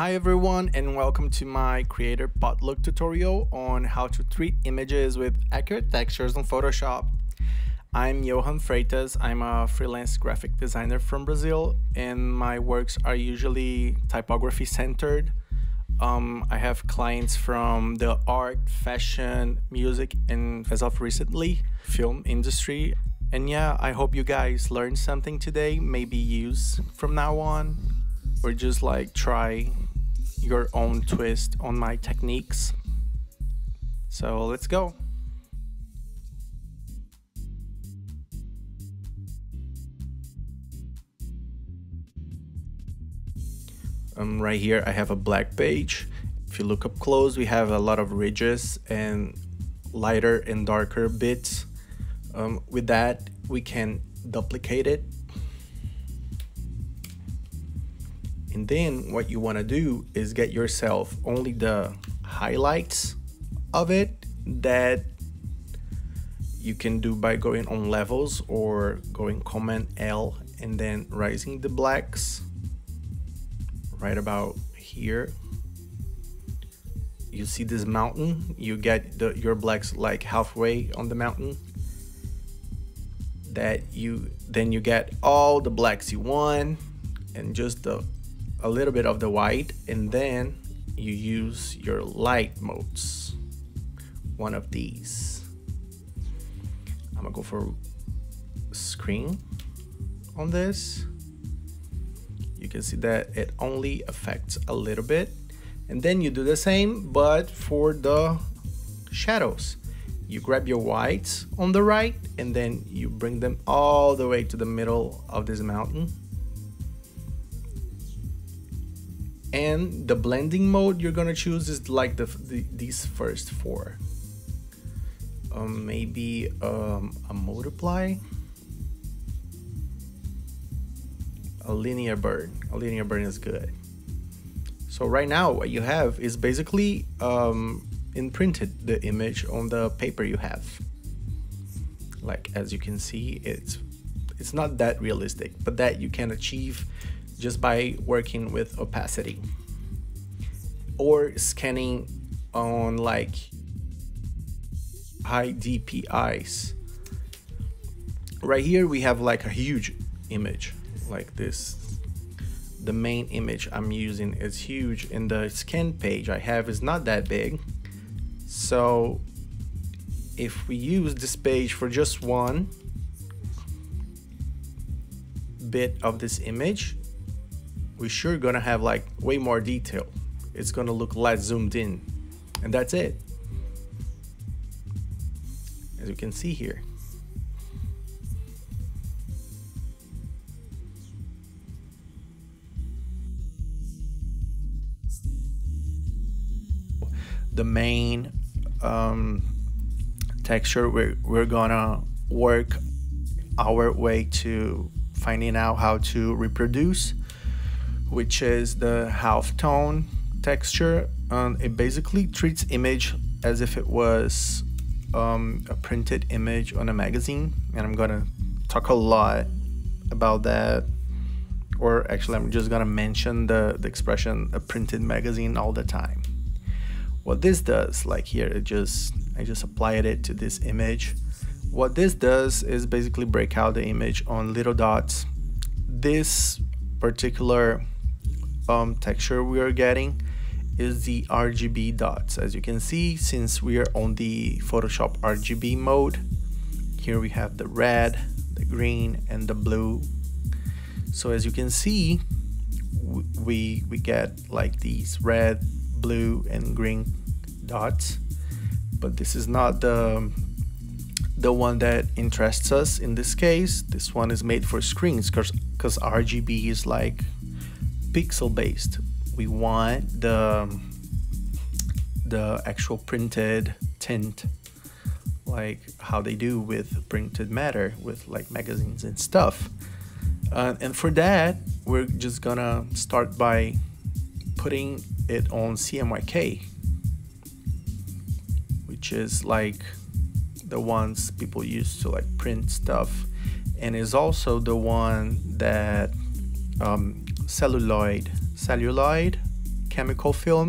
Hi everyone, and welcome to my Creator Potluck tutorial on how to treat images with accurate textures on Photoshop. I'm Johann Freitas. I'm a freelance graphic designer from Brazil, and my works are usually typography centered. I have clients from the art, fashion, music, and as of recently, film industry. And yeah, I hope you guys learned something today, maybe use from now on, or just like try your own twist on my techniques. So let's go. Right here I have a black page. If you look up close, we have a lot of ridges and lighter and darker bits. With that, we can duplicate it. And then what you want to do is get yourself only the highlights of it that you can do by going on levels or going Command L and then raising the blacks right about here. You see this mountain, you get your blacks like halfway on the mountain. Then you get all the blacks you want and just a little bit of the white, and then you use your light modes, one of these. I'm gonna go for screen on this. You can see that it only affects a little bit, and then you do the same but for the shadows. You grab your whites on the right and then you bring them all the way to the middle of this mountain. And the blending mode you're gonna choose is like these first four. Maybe a multiply, a linear burn is good. So right now what you have is basically imprinted the image on the paper you have. Like as you can see, it's not that realistic, but that you can achieve just by working with opacity or scanning on like high DPIs. Right here we have like a huge image like this. The main image I'm using is huge, and the scan page I have is not that big. So if we use this page for just one bit of this image, we're sure gonna have like way more detail. It's gonna look less zoomed in, and that's it. As you can see here. The main texture, we're gonna work our way to finding out how to reproduce, which is the halftone texture. It basically treats image as if it was a printed image on a magazine, and I'm gonna talk a lot about that, or actually I'm just gonna mention the expression a printed magazine all the time. What this does, like here, I just applied it to this image. What this does is basically break out the image on little dots. This particular texture we are getting is the RGB dots. As you can see, since we are on the Photoshop RGB mode, here we have the red, the green, and the blue. So as you can see, we get like these red, blue, and green dots, but this is not the one that interests us in this case. This one is made for screens because RGB is like pixel based. We want the actual printed tint, like how they do with printed matter, with like magazines and stuff. And for that, we're just gonna start by putting it on CMYK, which is like the ones people use to like print stuff, and is also the one that celluloid chemical film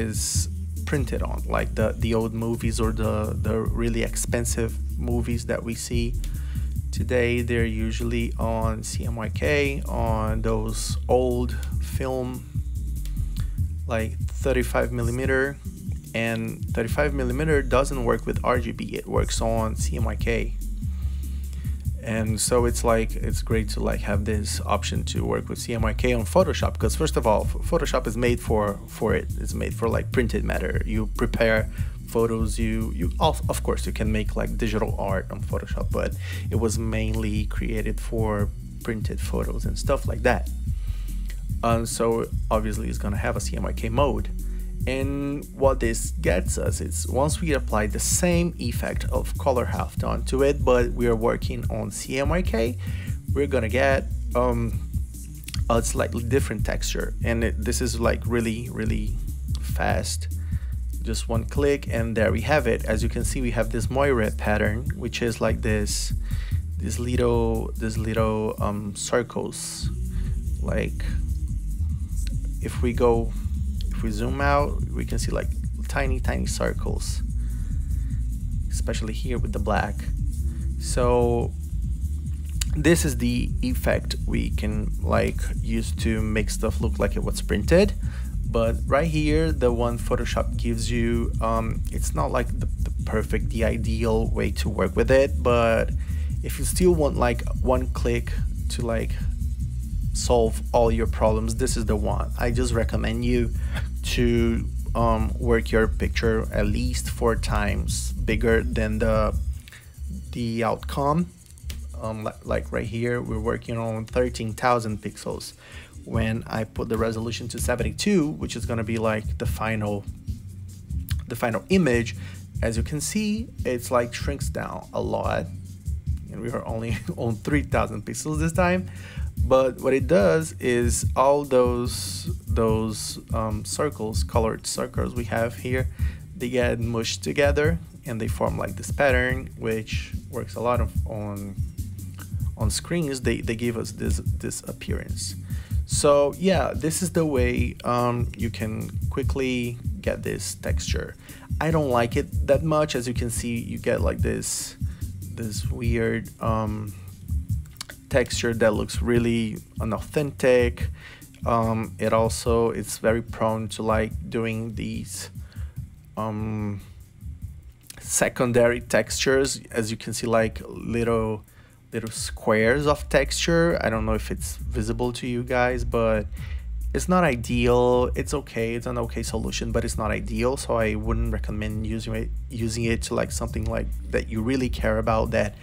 is printed on, like the old movies or the really expensive movies that we see today. They're usually on CMYK, on those old film like 35mm, and 35mm doesn't work with RGB, it works on CMYK. And so it's like, it's great to like have this option to work with CMYK on Photoshop, because first of all, Photoshop is made for it. It's made for like printed matter. You prepare photos, of course you can make like digital art on Photoshop, but it was mainly created for printed photos and stuff like that. And so obviously it's gonna have a CMYK mode. And what this gets us is, once we apply the same effect of color halftone to it, but we are working on CMYK, we're gonna get a slightly different texture. And this is like really, really fast. Just one click and there we have it. As you can see, we have this moiré pattern, which is like this little circles. Like if we go, we zoom out, we can see like tiny circles, especially here with the black. So this is the effect we can like use to make stuff look like it was printed. But right here, the one Photoshop gives you, it's not like the perfect, the ideal way to work with it, but if you still want like one click to like solve all your problems, this is the one. I just recommend you to work your picture at least 4 times bigger than the outcome. Like right here, we're working on 13,000 pixels. When I put the resolution to 72, which is gonna be like the final image, as you can see, it's like shrinks down a lot. And we are only on 3,000 pixels this time. But what it does is all those circles, colored circles we have here, they get mushed together and they form like this pattern, which works a lot on screens. They give us this appearance. So yeah, this is the way you can quickly get this texture. I don't like it that much. As you can see, you get like this weird texture that looks really unauthentic. It's very prone to like doing these secondary textures. As you can see, like little squares of texture. I don't know if it's visible to you guys, but it's not ideal. It's okay, it's an okay solution, but it's not ideal. So I wouldn't recommend using it to like something like that you really care about, that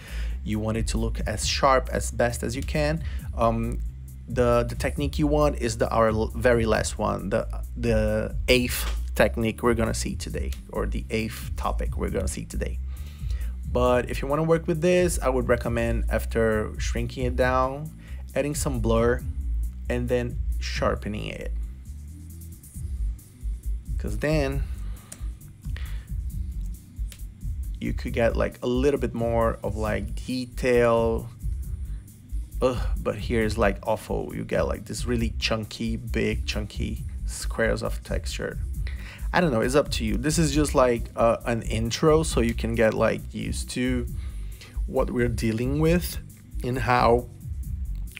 you want it to look as sharp as best as you can. The technique you want is our very last one, the 8th technique we're gonna see today, or the 8th topic we're gonna see today. But if you want to work with this, I would recommend, after shrinking it down, adding some blur and then sharpening it, because then you could get like a little bit more of like detail. But here's like awful. You get like this really chunky, big chunky squares of texture. I don't know, it's up to you. This is just like an intro, so you can get like used to what we're dealing with and how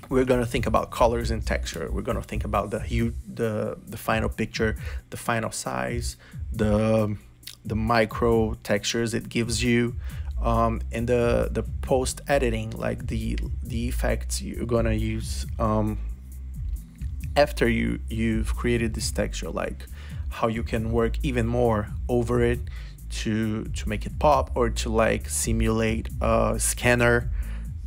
we're gonna think about colors and texture. We're gonna think about the hue, the final picture, the final size, the micro textures it gives you, and the post editing, like the effects you're gonna use after you've created this texture, like how you can work even more over it to make it pop, or to like simulate a scanner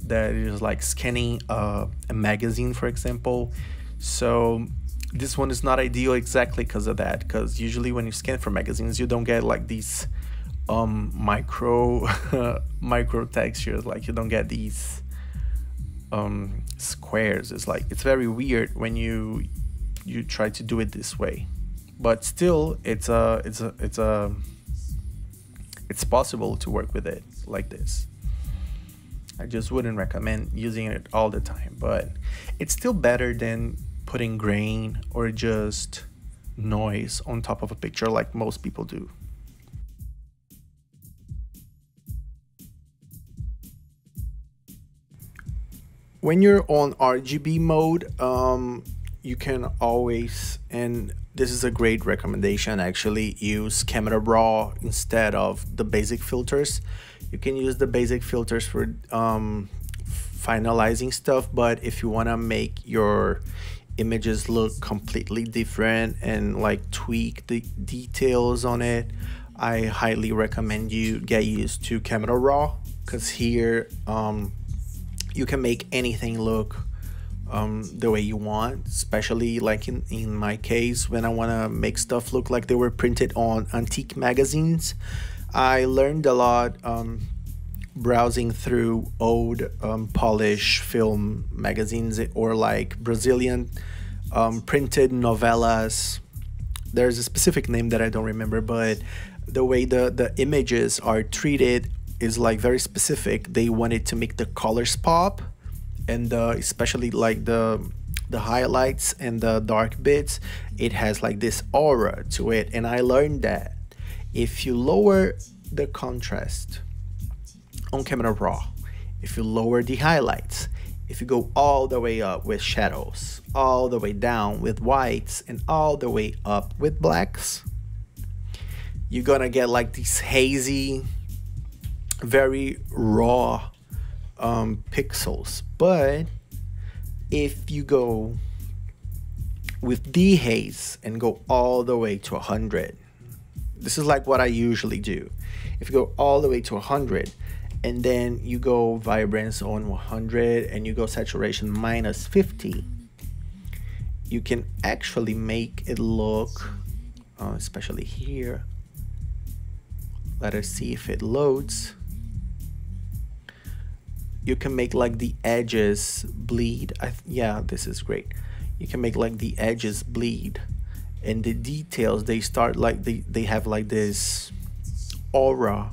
that is like scanning a magazine, for example. So this one is not ideal exactly because of that, because usually when you scan for magazines, you don't get like these micro textures, like you don't get these squares. It's like, it's very weird when you try to do it this way, but still it's possible to work with it like this. I just wouldn't recommend using it all the time, but it's still better than putting grain or just noise on top of a picture like most people do. When you're on RGB mode, you can always, and this is a great recommendation actually, use Camera Raw instead of the basic filters. You can use the basic filters for finalizing stuff, but if you want to make your images look completely different and like tweak the details on it, I highly recommend you get used to Camera Raw, because here you can make anything look the way you want, especially like in my case, when I want to make stuff look like they were printed on antique magazines. I learned a lot browsing through old Polish film magazines, or like Brazilian printed novellas. There's a specific name that I don't remember, but the way the images are treated is like very specific. They wanted to make the colors pop, and especially like the highlights and the dark bits. It has like this aura to it, and I learned that if you lower the contrast on Camera Raw, if you lower the highlights, if you go all the way up with shadows, all the way down with whites, and all the way up with blacks, you're gonna get like these hazy, very raw pixels. But if you go with dehaze and go all the way to 100, this is like what I usually do. If you go all the way to 100, and then you go vibrance on 100, and you go saturation minus 50, you can actually make it look, especially here. Let us see if it loads. You can make like the edges bleed. Yeah, this is great. You can make like the edges bleed, and the details, they start like they have like this aura,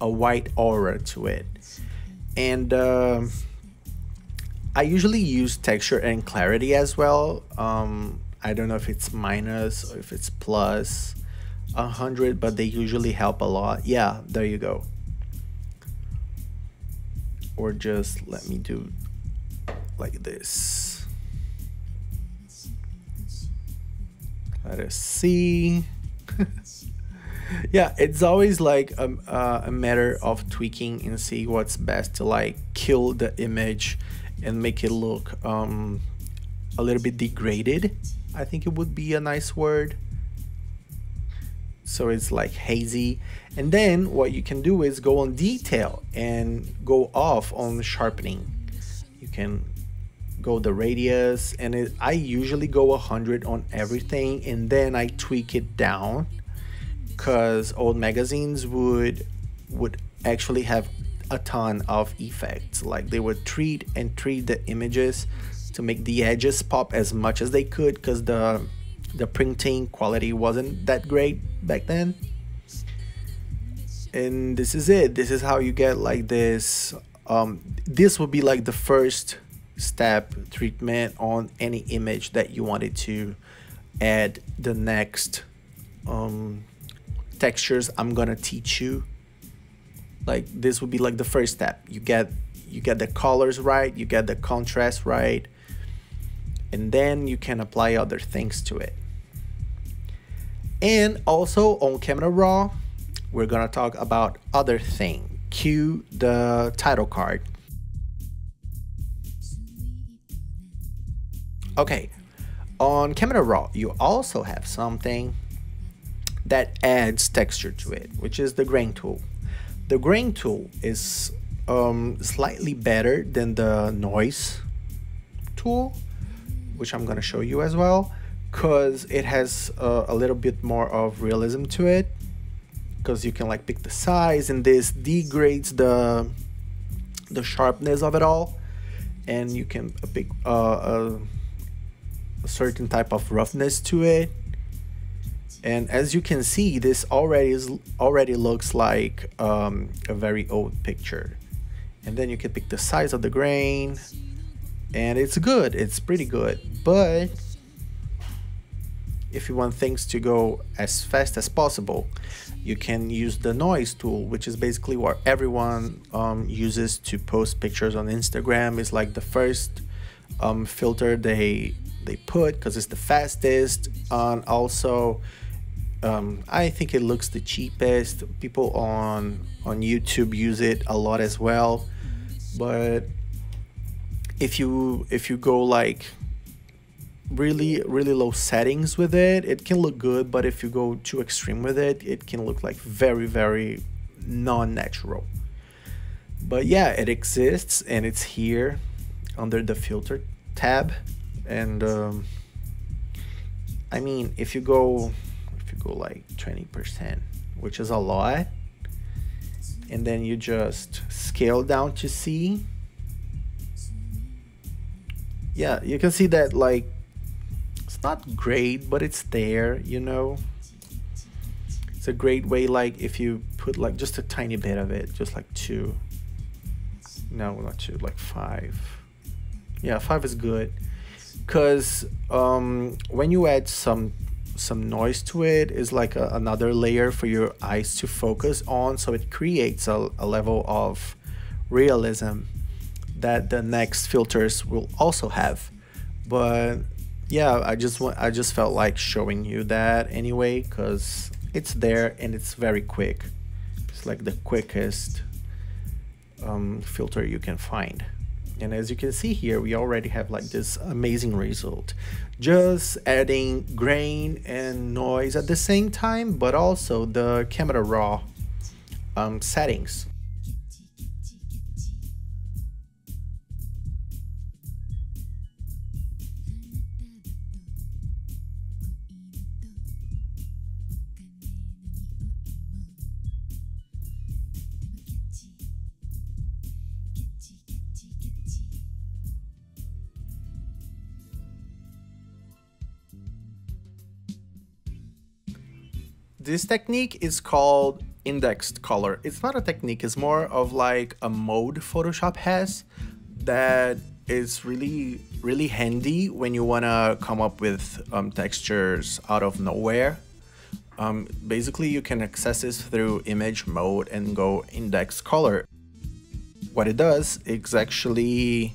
a white aura to it. And I usually use texture and clarity as well. I don't know if it's minus or if it's plus 100, but they usually help a lot. Yeah, there you go. Or just let me do like this. Let us see. Yeah, it's always like a matter of tweaking and see what's best to like kill the image and make it look a little bit degraded. I think it would be a nice word. So it's like hazy. And then what you can do is go on detail and go off on sharpening. You can go the radius, and I usually go 100 on everything, and then I tweak it down, because old magazines would actually have a ton of effects. Like they would treat the images to make the edges pop as much as they could, because the printing quality wasn't that great back then. And this is it. This is how you get like this. This would be like the first step treatment on any image that you wanted to add the next textures I'm gonna teach you. Like this would be like the first step. You get the colors right, you get the contrast right, and then you can apply other things to it. And also on Camera Raw, we're gonna talk about other thing. Cue the title card. Okay, on Camera Raw, you also have something that adds texture to it, which is the grain tool. The grain tool is slightly better than the noise tool, which I'm gonna show you as well, because it has a little bit more of realism to it, because you can like pick the size, and this degrades the sharpness of it all, and you can pick a certain type of roughness to it. And as you can see, this already looks like a very old picture. And then you can pick the size of the grain, and it's good, it's pretty good. But if you want things to go as fast as possible, you can use the noise tool, which is basically what everyone uses to post pictures on Instagram. It's like the first filter they put because it's the fastest, and also I think it looks the cheapest. People on YouTube use it a lot as well. But if you go like really low settings with it, it can look good, but if you go too extreme with it, it can look like very non-natural. But yeah, it exists and it's here under the filter tab. And I mean, if you go like 20%, which is a lot, and then you just scale down to see. Yeah, you can see that like it's not great, but it's there, you know. It's a great way, like if you put like just a tiny bit of it, just like 2. No, not 2, like 5. Yeah, 5 is good, because when you add some noise to it, is like another layer for your eyes to focus on, so it creates a level of realism that the next filters will also have. But yeah, I just felt like showing you that anyway, because it's there and it's very quick. It's like the quickest filter you can find. And as you can see here, we already have like this amazing result, just adding grain and noise at the same time, but also the Camera Raw settings. This technique is called indexed color. It's not a technique, it's more of like a mode Photoshop has that is really handy when you wanna come up with textures out of nowhere. Basically, you can access this through image mode and go index color. What it does is actually,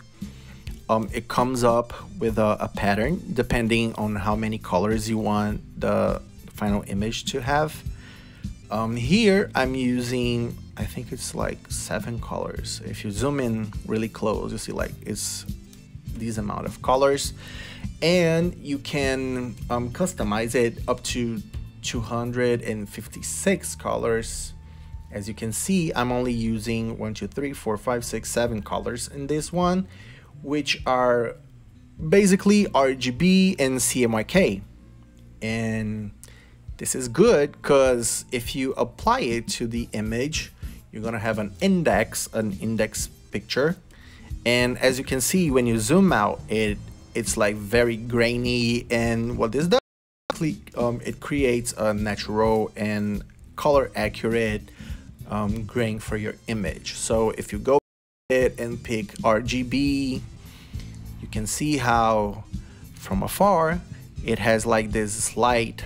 it comes up with a pattern depending on how many colors you want the final image to have. Here I'm using, I think it's like 7 colors. If you zoom in really close, you see like it's these amount of colors, and you can customize it up to 256 colors. As you can see, I'm only using 7 colors in this one, which are basically RGB and CMYK. And this is good because if you apply it to the image, you're gonna have an index picture. And as you can see, when you zoom out, it's like very grainy. And what this does, it creates a natural and color accurate grain for your image. So if you go it and pick RGB, you can see how from afar it has like this slight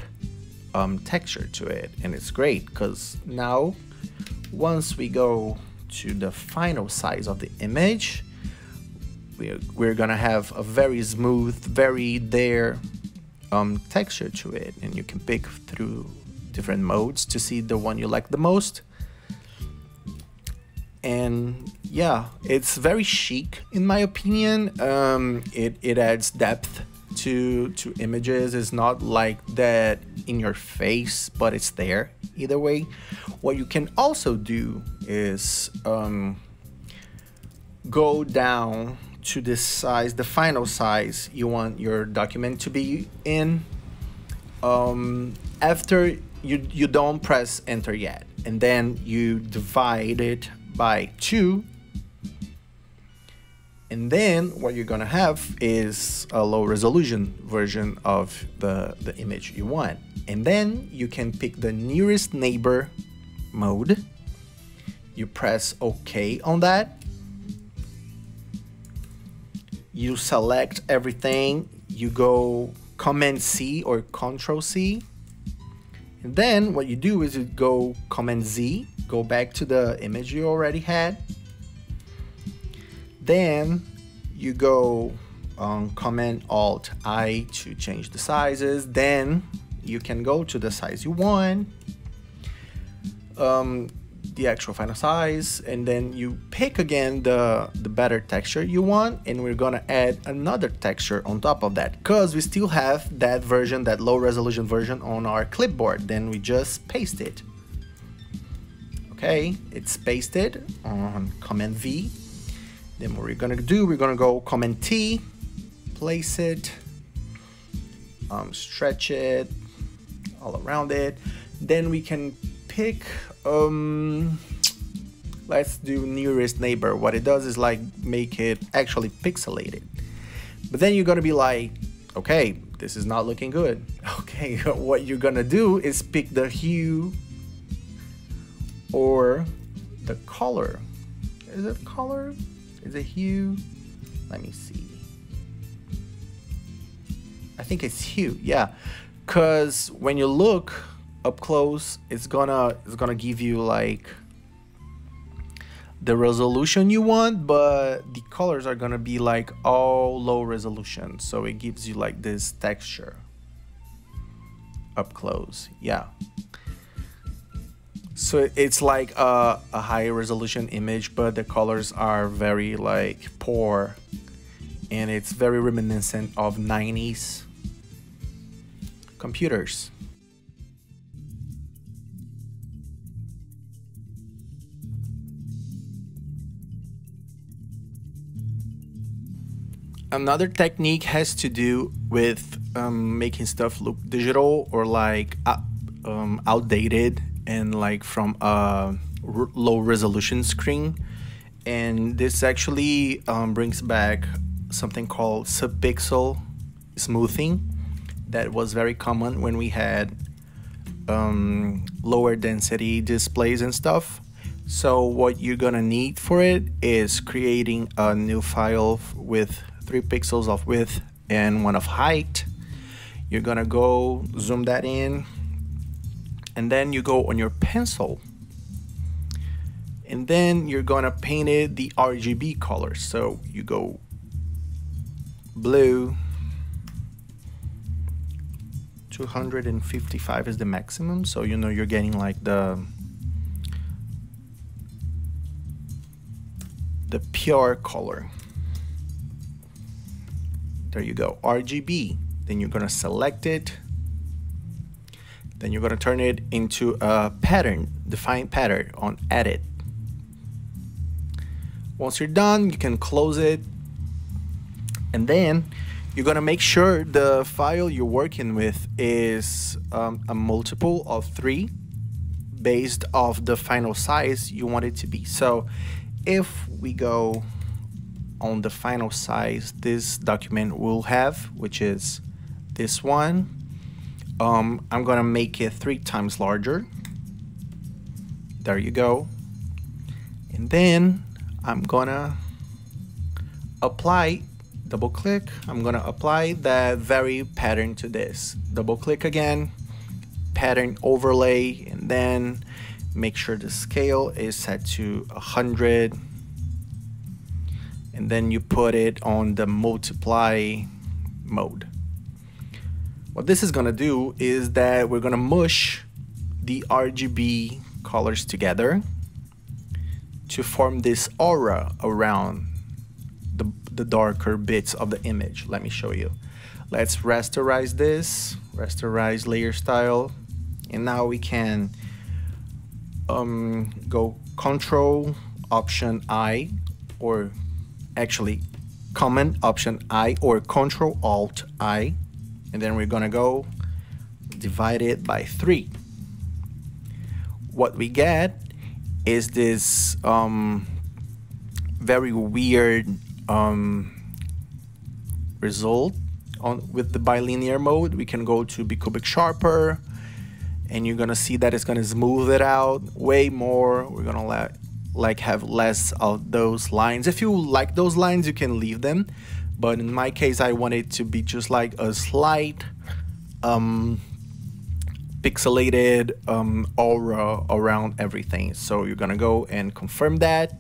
texture to it, and it's great because now once we go to the final size of the image, we're gonna have a very smooth, very there texture to it, and you can pick through different modes to see the one you like the most. And yeah, it's very chic in my opinion. It adds depth to images. It's not like that in your face, but it's there either way. What you can also do is go down to this size, the final size you want your document to be in. After you don't press enter yet, and then you divide it by 2. And then what you're gonna have is a low resolution version of the image you want. And then you can pick the nearest neighbor mode. You press OK on that. You select everything. You go Command-C or Control-C. And then what you do is you go Command-Z, go back to the image you already had. Then you go Command-Alt-I to change the sizes. Then you can go to the size you want, the actual final size, and then you pick again the better texture you want, and we're gonna add another texture on top of that, because we still have that version, that low resolution version on our clipboard. Then we just paste it. Okay, it's pasted on Command V. Then what we're gonna do, we're gonna go Command T, place it, stretch it all around it. Then we can pick, let's do nearest neighbor. What it does is like make it actually pixelated. But then you're gonna be like, okay, this is not looking good. Okay, what you're gonna do is pick the hue or the color. Is it color? Is it hue? Let me see. I think it's hue, yeah. Cause when you look up close, it's gonna give you like the resolution you want, but the colors are gonna be like all low resolution, so it gives you like this texture up close. Yeah, so it's like a high resolution image, but the colors are very like poor, and it's very reminiscent of 90s computers. Another technique has to do with making stuff look digital or like outdated and like from a low resolution screen. And this actually brings back something called subpixel smoothing that was very common when we had lower density displays and stuff. So what you're gonna need for it is creating a new file with 3 pixels of width and 1 of height. You're gonna go zoom that in, and then you go on your pencil, and then you're gonna paint it the RGB color. So you go blue, 255 is the maximum, so you know you're getting like the pure color. There you go, RGB. Then you're gonna select it. Then you're gonna turn it into a pattern, define pattern on edit. Once you're done, you can close it. And then you're gonna make sure the file you're working with is a multiple of 3 based off the final size you want it to be. So if we go on the final size this document will have, which is this one, I'm gonna make it 3 times larger. There you go. And then I'm gonna apply, double click, I'm gonna apply that very pattern to this. Double click again, pattern overlay, and then make sure the scale is set to 100. And then you put it on the multiply mode. What this is gonna do is that we're gonna mush the RGB colors together to form this aura around the darker bits of the image. Let me show you. Let's rasterize this, rasterize layer style. And now we can go Control Option I, or actually Command Option I or Control Alt I, and then we're gonna go divide it by 3. What we get is this very weird result. With the bilinear mode, we can go to bicubic sharper, and you're gonna see that it's gonna smooth it out way more. We're gonna let have less of those lines. If you like those lines, you can leave them, but in my case I want it to be just like a slight pixelated aura around everything. So you're gonna go and confirm that.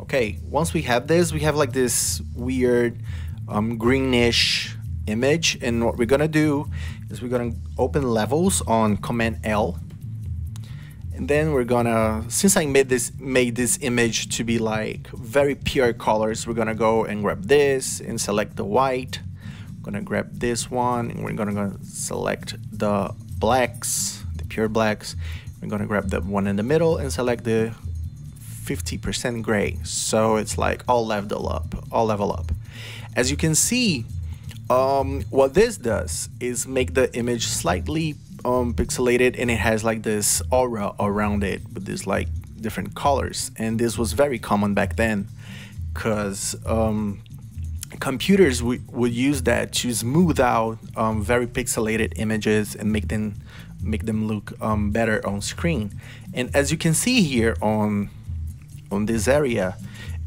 Okay, once we have this, we have like this weird greenish image, and what we're gonna do is we're gonna open levels on Command L, and then we're gonna, since I made this image to be like very pure colors, we're gonna go and grab this and select the white. We're gonna grab this one and we're gonna go select the blacks, the pure blacks. We're gonna grab the one in the middle and select the 50% gray, so it's like all leveled up, all level up. As you can see, what this does is make the image slightly pixelated, and it has like this aura around it with these like different colors. And this was very common back then, because computers would use that to smooth out very pixelated images and make them look better on screen. And as you can see here on this area,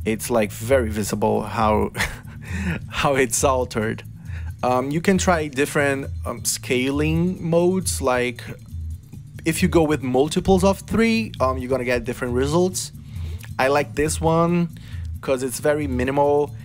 it's like very visible how how it's altered. You can try different scaling modes. Like if you go with multiples of 3, you're gonna get different results. I like this one because it's very minimal,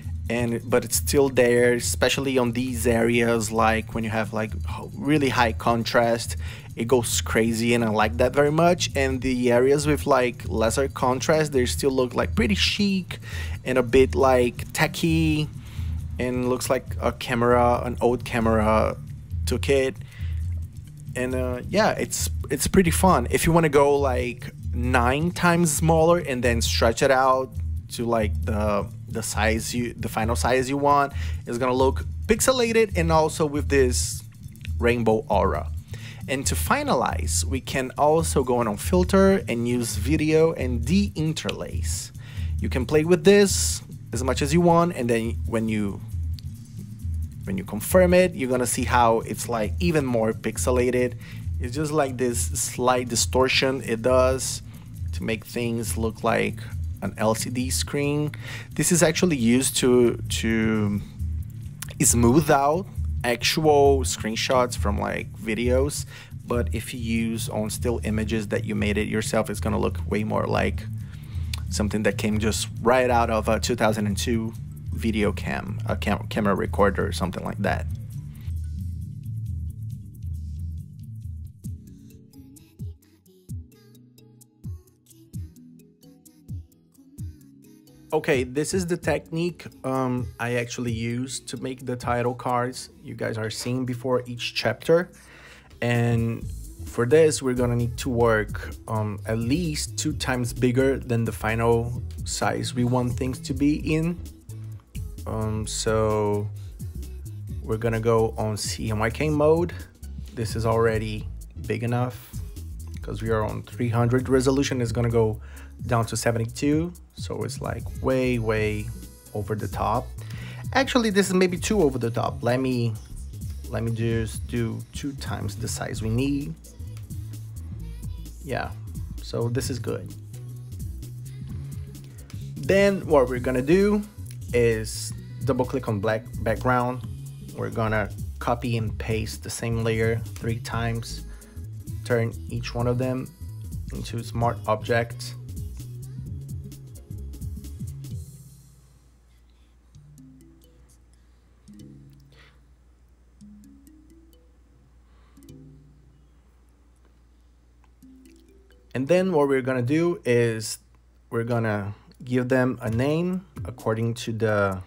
but it's still there, especially on these areas, like when you have like really high contrast, it goes crazy, and I like that very much. And the areas with like lesser contrast, they still look like pretty chic and a bit like techie, and looks like a camera, an old camera took it. And yeah, it's pretty fun. If you want to go like 9 times smaller and then stretch it out to like the final size you want, it's gonna look pixelated and also with this rainbow aura. And to finalize, we can also go on filter and use video and de-interlace. You can play with this as much as you want, and then when you confirm it, you're gonna see how it's like even more pixelated. It's just like this slight distortion it does to make things look like an LCD screen. This is actually used to smooth out actual screenshots from like videos, but if you use on still images that you made it yourself, it's gonna look way more like something that came just right out of a 2002 video cam, a camera recorder or something like that. Okay, this is the technique I actually used to make the title cards you guys are seeing before each chapter. And for this, we're gonna need to work at least 2 times bigger than the final size we want things to be in. So we're gonna go on CMYK mode. This is already big enough because we are on 300. Resolution is gonna go down to 72, so it's like way over the top. Actually, this is maybe too over the top. Let me just do 2 times the size we need. Yeah, so this is good. Then what we're gonna do is double click on black background. We're gonna copy and paste the same layer 3 times, turn each one of them into smart object. And then what we're gonna do is we're gonna give them a name according to the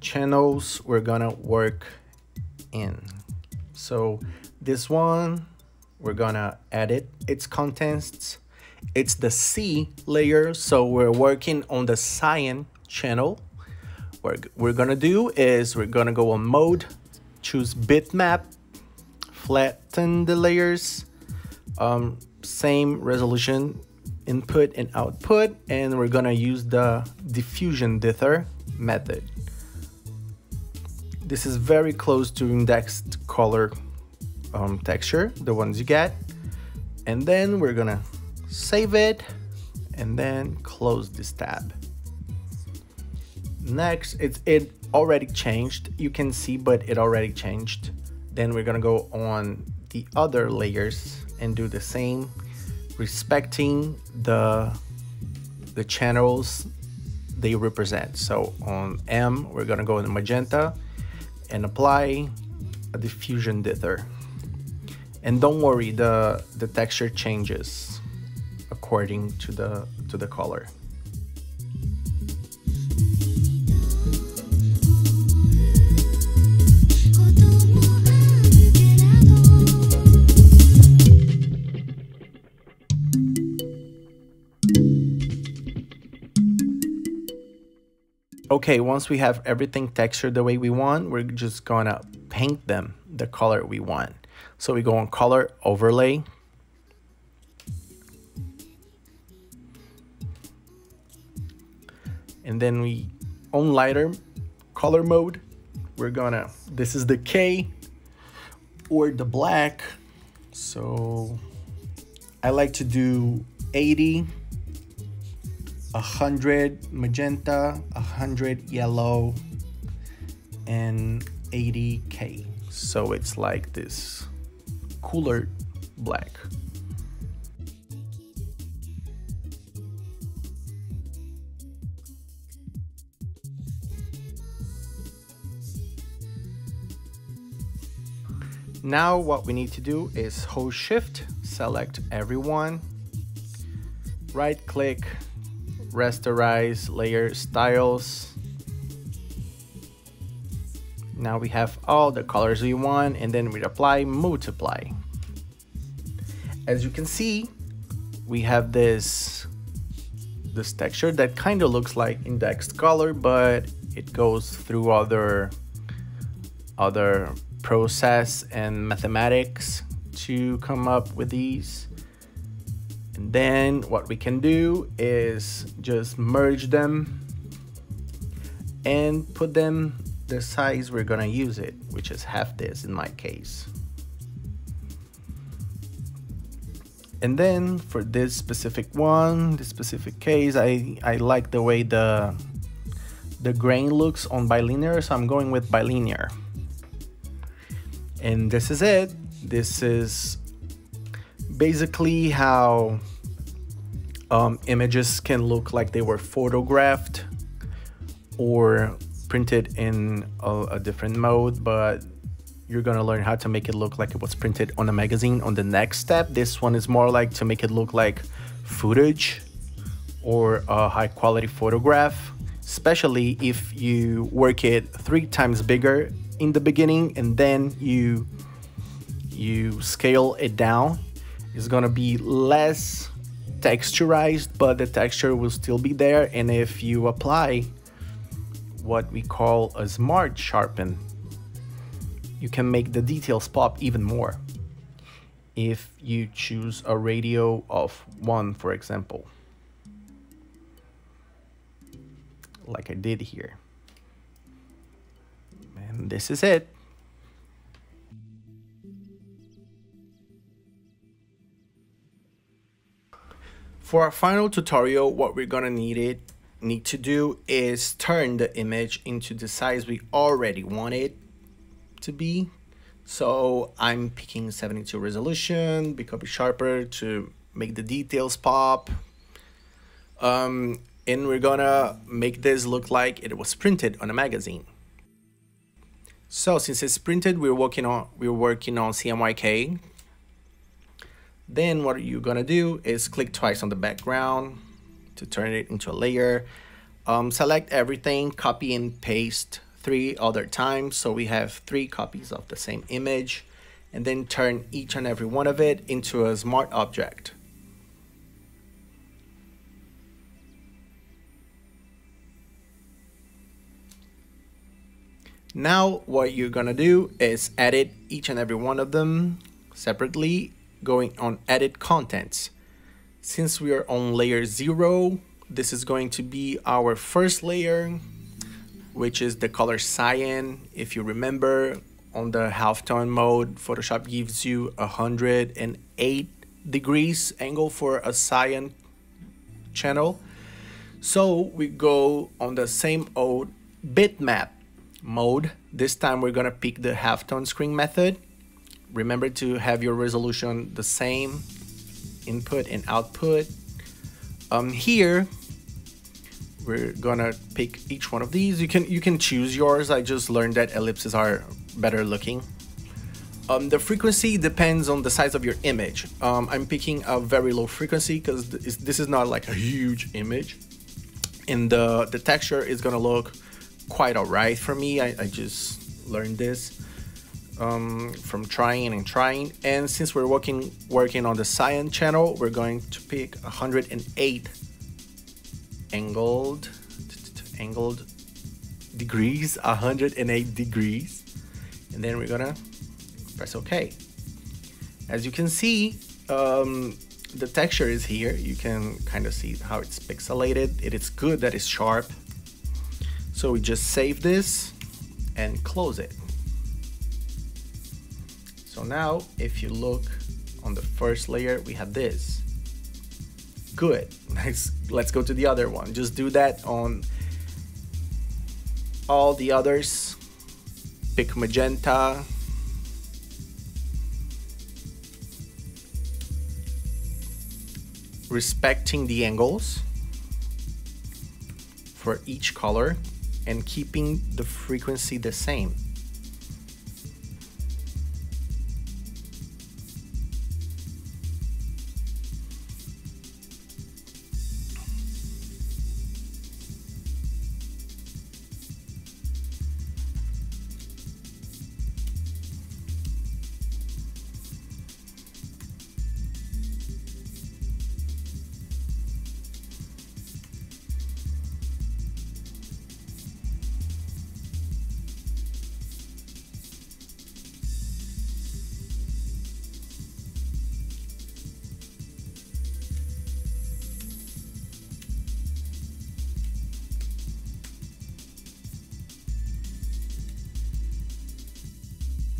channels we're gonna work in. So this one, we're gonna edit its contents. It's the C layer, so we're working on the cyan channel. What we're gonna do is we're gonna go on mode, choose bitmap, flatten the layers, same resolution input and output, and we're gonna use the diffusion dither method. This is very close to indexed color texture, the ones you get. And then we're gonna save it and then close this tab. Next, it already changed. You can see, but it already changed. Then we're gonna go on the other layers and do the same, respecting the channels they represent. So on M, we're gonna go in magenta and apply a diffusion dither. And don't worry, the texture changes according to the color. Okay, once we have everything textured the way we want, we're just gonna paint them the color we want. So we go on color overlay. And then we on lighter color mode, we're gonna, this is the K or the black. So I like to do 80, 100 magenta, 100 yellow, and 80K. So it's like this cooler black. Now what we need to do is hold shift, select everyone, right click, rasterize, layer, styles. Now we have all the colors we want, and then we apply multiply. As you can see, we have this texture that kind of looks like indexed color, but it goes through other process and mathematics to come up with these. And then what we can do is just merge them and put them the size we're gonna use it, which is half this in my case. And then for this specific one, this specific case, I like the way the grain looks on bilinear, so I'm going with bilinear. And this is it. This is basically how images can look like they were photographed or printed in a different mode, but you're gonna learn how to make it look like it was printed on a magazine on the next step. This one is more like to make it look like footage or a high quality photograph, especially if you work it 3 times bigger in the beginning and then you scale it down. It's gonna be less texturized, but the texture will still be there. And if you apply what we call a smart sharpen, you can make the details pop even more. If you choose a ratio of 1, for example, like I did here. And this is it. For our final tutorial, what we're gonna need to do is turn the image into the size we already want it to be. So I'm picking 72 resolution, bicubic sharper to make the details pop. And we're gonna make this look like it was printed on a magazine. So since it's printed, we're working on CMYK. Then what you're gonna do is click twice on the background to turn it into a layer. Select everything, copy and paste 3 other times. So we have 3 copies of the same image, and then turn each and every one of it into a smart object. Now what you're gonna do is edit each and every one of them separately, going on edit contents. Since we are on layer 0, this is going to be our first layer, which is the color cyan. If you remember, on the halftone mode, Photoshop gives you 108 degrees angle for a cyan channel. So we go on the same old bitmap mode. This time we're gonna pick the halftone screen method. Remember to have your resolution the same, input and output. Here we're gonna pick each one of these. You can choose yours. I just learned that ellipses are better looking. The frequency depends on the size of your image. I'm picking a very low frequency because this is not like a huge image, and the texture is gonna look quite alright for me. I just learned this from trying, and since we're working on the cyan channel, we're going to pick 108 angled degrees, 108 degrees, and then we're gonna press OK. As you can see, the texture is here. You can kind of see how it's pixelated. It is good that it's sharp. So we just save this and close it. So now if you look on the first layer, we have this. Good. Let's go to the other one. Just do that on all the others. Pick magenta. Respecting the angles for each color and keeping the frequency the same.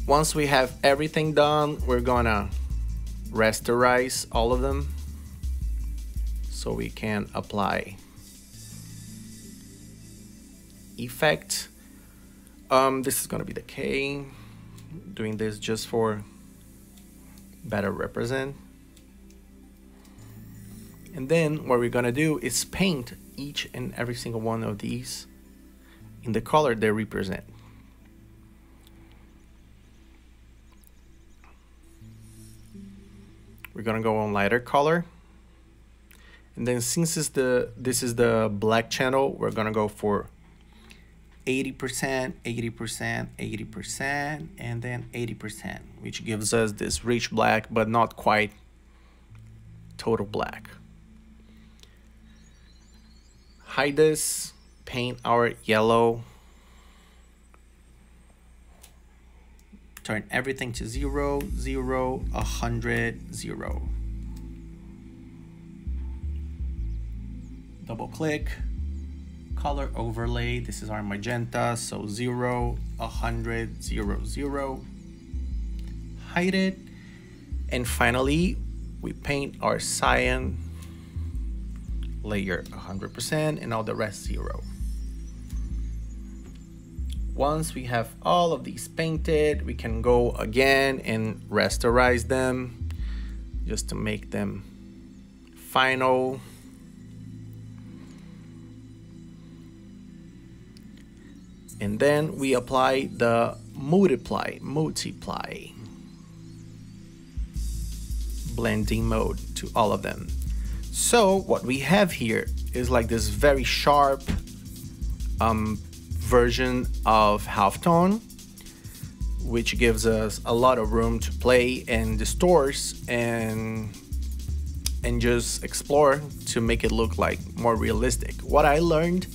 Once we have everything done, we're gonna rasterize all of them so we can apply effect. This is gonna be decay. Doing this just for better represent. And then what we're gonna do is paint each and every single one of these in the color they represent. We're gonna go on lighter color, and then since this is the black channel, we're gonna go for 80%, 80%, 80%, and then 80%, which gives us this rich black, but not quite total black. Hide this, paint our yellow, turn everything to 0, 0, 100, 0. Double click, color overlay, this is our magenta, so 0, 100, 0, 0. Hide it, and finally, we paint our cyan layer 100% and all the rest 0. Once we have all of these painted, we can go again and rasterize them just to make them final. And then we apply the multiply blending mode to all of them. So what we have here is like this very sharp version of halftone, which gives us a lot of room to play and distorts and just explore to make it look like more realistic. What I learned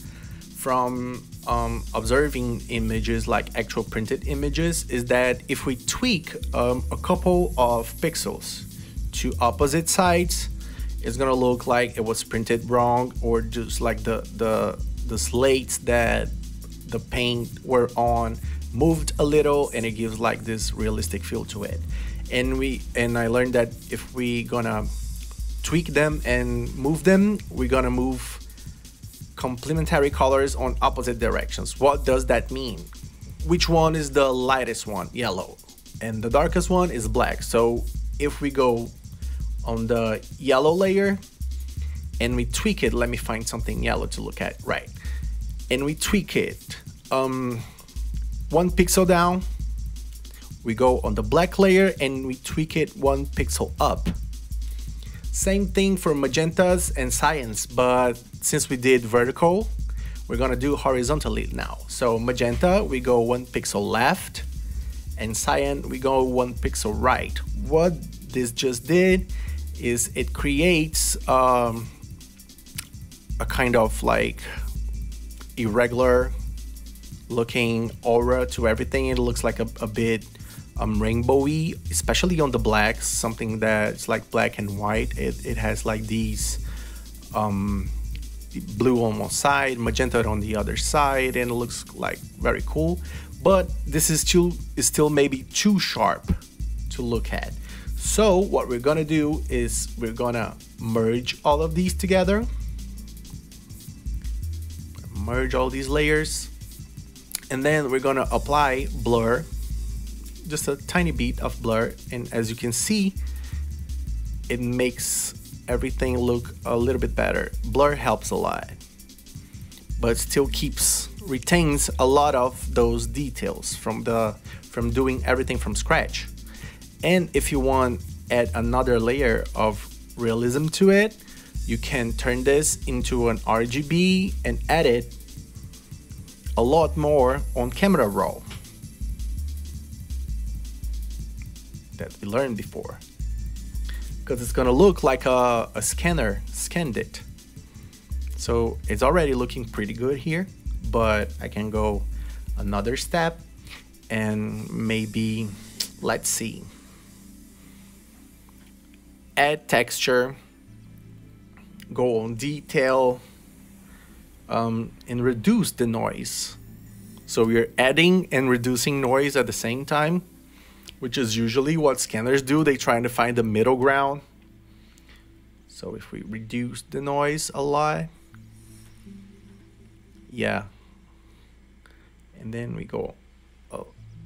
from observing images, like actual printed images, is that if we tweak a couple of pixels to opposite sides, it's gonna look like it was printed wrong, or just like the slates that the paint were on moved a little, and it gives like this realistic feel to it. And I learned that if we gonna tweak them and move them, we're gonna move complementary colors on opposite directions. What does that mean? which one is the lightest one? Yellow. And the darkest one is black. So if we go on the yellow layer and we tweak it, let me find something yellow to look at, right? And we tweak it 1 pixel down. We go on the black layer and we tweak it 1 pixel up. Same thing for magentas and cyans, but since we did vertical, we're gonna do horizontally now. So magenta, we go 1 pixel left, and cyan, we go 1 pixel right. What this just did is it creates a kind of like irregular looking aura to everything. It looks like a bit rainbowy, especially on the blacks, something that's like black and white. It has like these blue on one side, magenta on the other side, and it looks like very cool. But this is still maybe too sharp to look at. So what we're gonna do is we're gonna merge all of these together, merge all these layers, and then we're gonna apply blur, just a tiny bit of blur, and as you can see, it makes everything look a little bit better. Blur helps a lot, but still retains a lot of those details from doing everything from scratch. And if you want add another layer of realism to it, you can turn this into an RGB and add it a lot more on Camera Raw that we learned before, because it's gonna look like a scanner scanned it. So it's already looking pretty good here, but I can go another step and maybe, let's see, add texture, go on detail, and reduce the noise. So we are adding and reducing noise at the same time, which is usually what scanners do. They trying to find the middle ground. So if we reduce the noise a lot, yeah, and then we go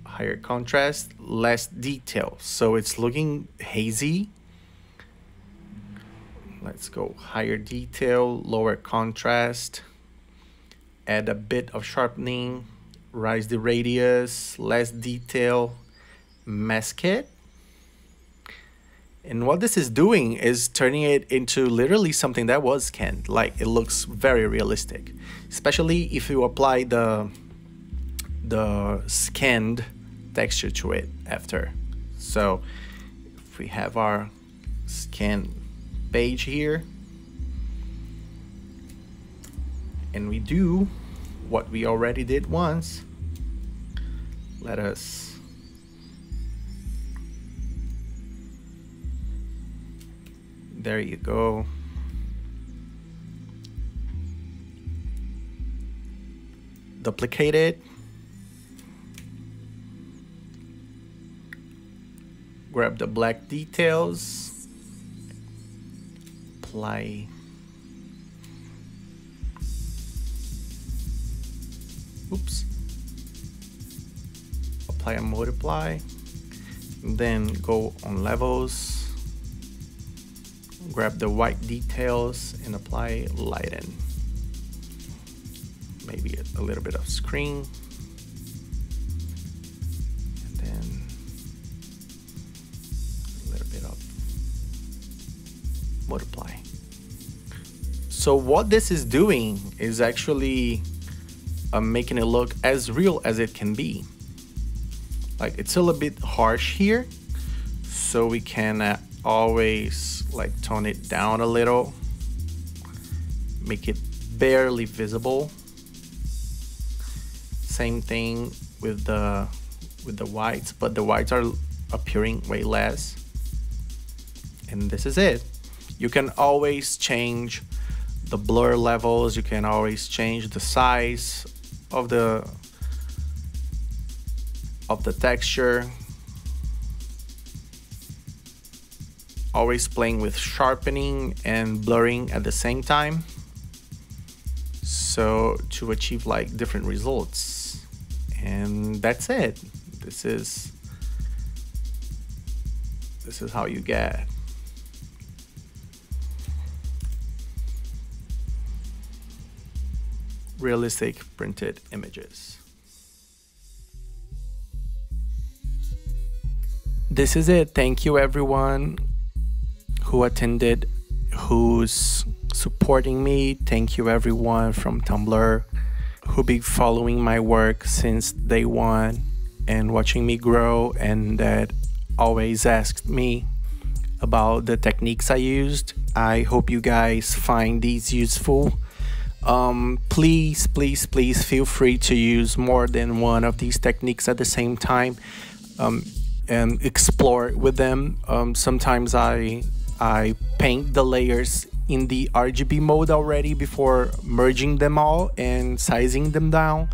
higher contrast, less detail, so it's looking hazy. Let's go higher detail, lower contrast, add a bit of sharpening, rise the radius, less detail, mask it. And what this is doing is turning it into literally something that was scanned. Like, it looks very realistic, especially if you apply the scanned texture to it after. So if we have our scan page here and we do what we already did once, let us there you go. Duplicate it. Grab the black details. Apply. Oops. Apply and multiply. And then go on levels. Grab the white details and apply lighten. Maybe a little bit of screen. And then a little bit of multiply. So what this is doing is actually making it look as real as it can be. Like, it's still a bit harsh here, so we can always like tone it down a little, make it barely visible. Same thing with the whites, but the whites are appearing way less. And this is it. You can always change the blur levels, you can always change the size of the texture. Always playing with sharpening and blurring at the same time, so to achieve like different results. And that's it. This is how you get. Realistic printed images. This is it. Thank you everyone who attended, who's supporting me. Thank you everyone from Tumblr who been following my work since day one and watching me grow, and that always asked me about the techniques I used. I hope you guys find these useful. Please, please, please feel free to use more than one of these techniques at the same time, and explore with them. Sometimes I paint the layers in the RGB mode already before merging them all and sizing them down.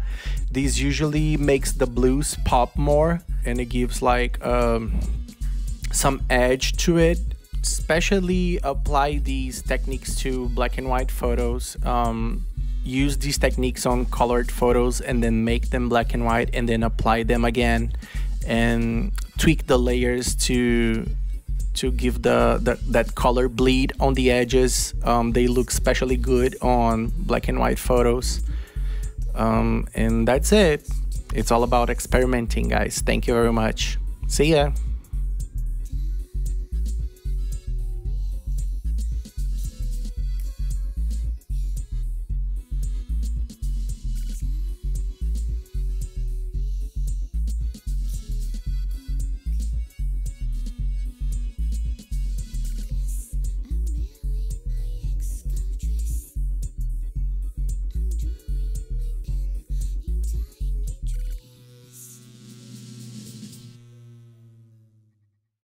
This usually makes the blues pop more, and it gives like some edge to it. Especially apply these techniques to black and white photos. Use these techniques on colored photos and then make them black and white and then apply them again and tweak the layers to give that color bleed on the edges. They look especially good on black and white photos. And that's it. It's all about experimenting, guys. Thank you very much. See ya.